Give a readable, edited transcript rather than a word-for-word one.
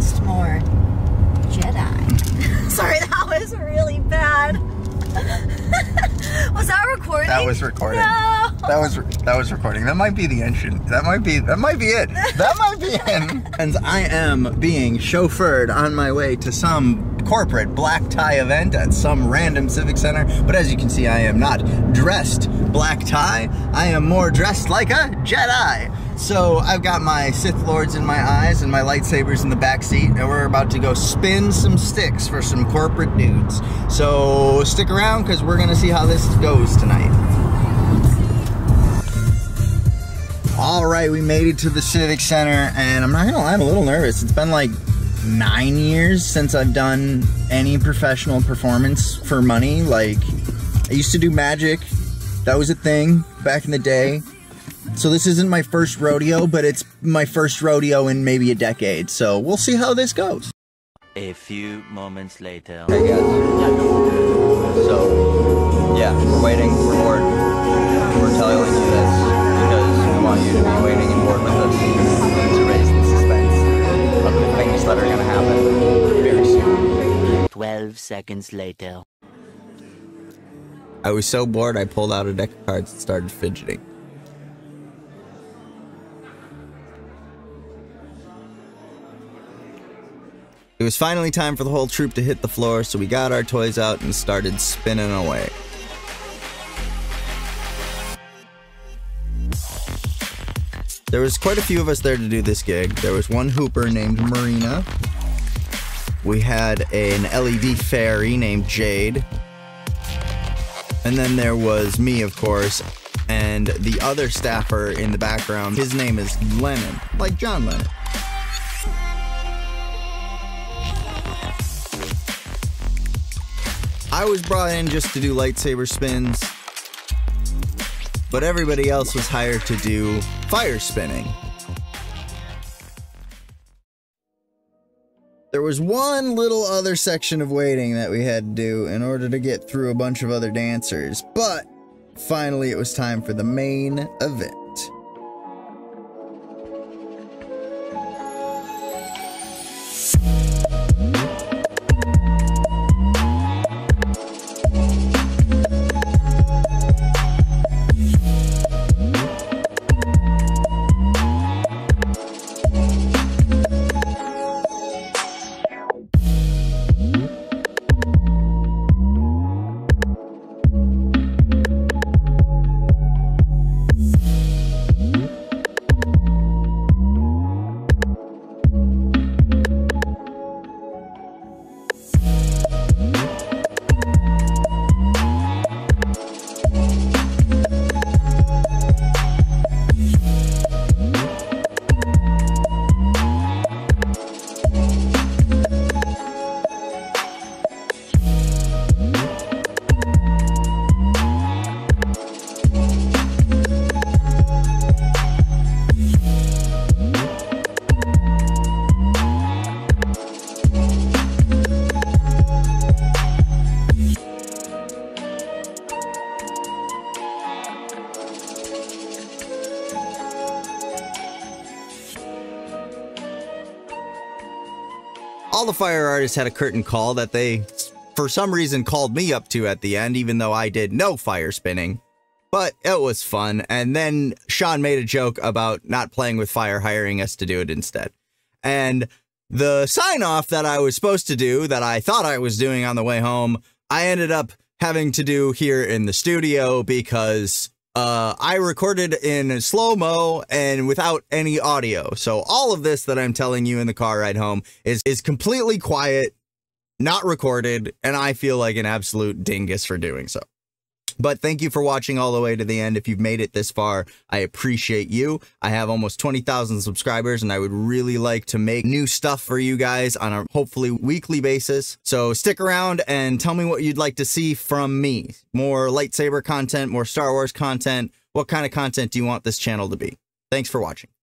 request more Jedi. Sorry, that was really bad. Was that recording? That was recording. No. That was recording. That might be the engine. That might be it. That might be it. And I am being chauffeured on my way to some corporate black tie event at some random civic center. But as you can see, I am not dressed black tie. I am more dressed like a Jedi. So I've got my Sith Lords in my eyes and my lightsabers in the back seat, and we're about to go spin some sticks for some corporate dudes. So stick around, because we're gonna see how this goes tonight. All right, we made it to the Civic Center, and I'm not gonna lie, I'm a little nervous. It's been like 9 years since I've done any professional performance for money. Like, I used to do magic. That was a thing back in the day. So this isn't my first rodeo, but it's my first rodeo in maybe a decade. So we'll see how this goes. A few moments later. Hey guys. So, yeah, we're waiting, we're bored. We're telling you this because we want you to be waiting and bored with us to raise the suspense of the things that are going to happen very soon. 12 seconds later. I was so bored I pulled out a deck of cards and started fidgeting. It was finally time for the whole troop to hit the floor, so we got our toys out and started spinning away. There was quite a few of us there to do this gig. There was one hooper named Marina. We had an LED fairy named Jade. And then there was me, of course, and the other staffer in the background. His name is Lennon, like John Lennon. I was brought in just to do lightsaber spins, but everybody else was hired to do fire spinning. There was one little other section of waiting that we had to do in order to get through a bunch of other dancers, but finally it was time for the main event. All the fire artists had a curtain call that they, for some reason, called me up to at the end, even though I did no fire spinning. But it was fun, and then Sean made a joke about not playing with fire, hiring us to do it instead. And the sign-off that I was supposed to do, that I thought I was doing on the way home, I ended up having to do here in the studio because I recorded in slow-mo and without any audio. So all of this that I'm telling you in the car ride home is completely quiet, not recorded, and I feel like an absolute dingus for doing so. But thank you for watching all the way to the end. If you've made it this far, I appreciate you. I have almost 20,000 subscribers, and I would really like to make new stuff for you guys on a hopefully weekly basis. So stick around and tell me what you'd like to see from me. More lightsaber content, more Star Wars content. What kind of content do you want this channel to be? Thanks for watching.